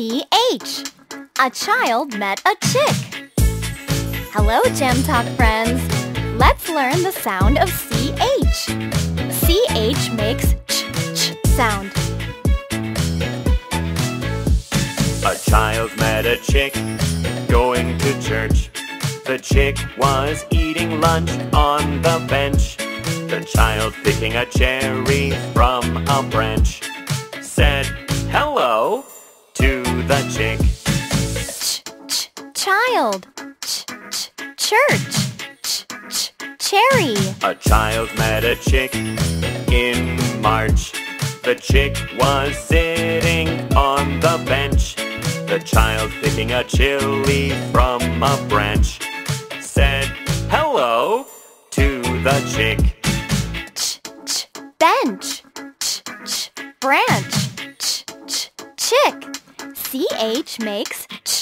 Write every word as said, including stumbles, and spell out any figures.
C H. A child met a chick. Hello, Gem Talk friends. Let's learn the sound of C H. C H makes ch-ch sound. A child met a chick going to church. The chick was eating lunch on the bench. The child, picking a cherry from a branch, said hello to the chick. Ch-ch-child, ch-ch-church, ch-ch-cherry. A child met a chick in March. The chick was sitting on the bench. The child, picking a chili from a branch, said hello to the chick. Bench, ch-ch, branch, ch-ch, chick. C H makes ch.